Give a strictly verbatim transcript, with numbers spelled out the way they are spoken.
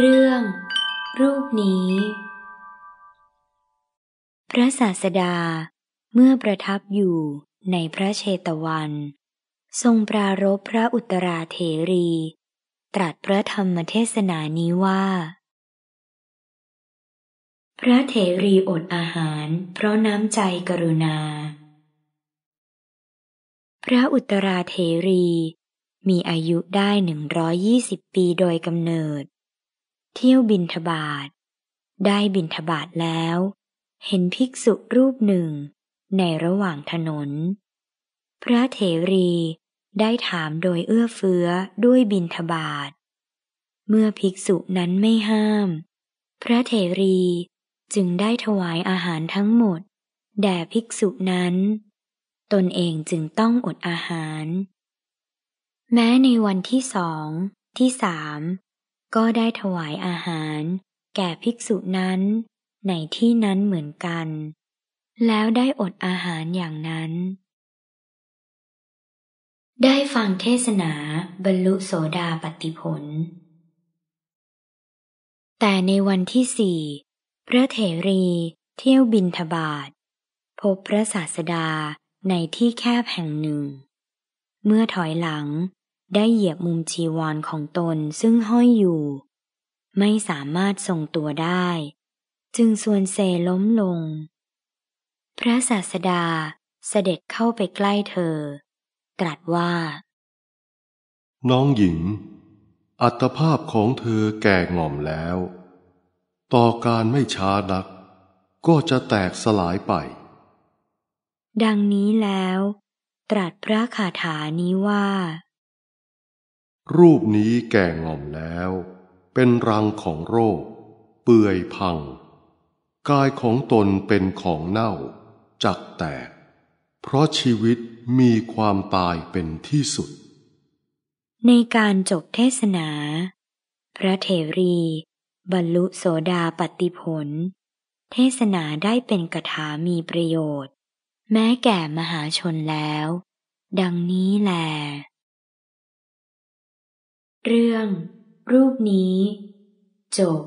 เรื่องรูปนี้พระศาสดาเมื่อประทับอยู่ในพระเชตวันทรงปรารภพระอุตราเถรีตรัสพระธรรมเทศนานี้ว่าพระเถรีอดอาหารเพราะน้ำใจกรุณาพระอุตราเถรีมีอายุได้หนึ่งร้อยยี่สิบปีโดยกำเนิดเที่ยวบิณฑบาตได้บิณฑบาตแล้วเห็นภิกษุรูปหนึ่งในระหว่างถนนพระเถรีได้ถามโดยเอื้อเฟื้อด้วยบิณฑบาตเมื่อภิกษุนั้นไม่ห้ามพระเถรีจึงได้ถวายอาหารทั้งหมดแด่ภิกษุนั้นตนเองจึงต้องอดอาหารแม้ในวันที่สองที่สามก็ได้ถวายอาหารแก่ภิกษุนั้นในที่นั้นเหมือนกันแล้วได้อดอาหารอย่างนั้นได้ฟังเทศนาบรรลุโสดาปัตติผลแต่ในวันที่สี่พระเถรีเที่ยวบิณฑบาตพบพระศาสดาในที่แคบแห่งหนึ่งเมื่อถอยหลังได้เหยียบมุมจีวรของตนซึ่งห้อยอยู่ไม่สามารถทรงตัวได้จึงส่วนเซล้มลงพระศาสดาเสด็จเข้าไปใกล้เธอตรัสว่าน้องหญิงอัตภาพของเธอแก่ง่อมแล้วต่อการไม่ช้านักก็จะแตกสลายไปดังนี้แล้วตรัสพระคาถานี้ว่ารูปนี้แก่ง่อมแล้วเป็นรังของโรคเปื่อยพังกายของตนเป็นของเน่าจักแตกเพราะชีวิตมีความตายเป็นที่สุดในการจบเทศนาพระเถรีบรรลุโสดาปัตติผลเทศนาได้เป็นคาถามีประโยชน์แม้แก่มหาชนแล้วดังนี้แลเรื่องรูปนี้จบ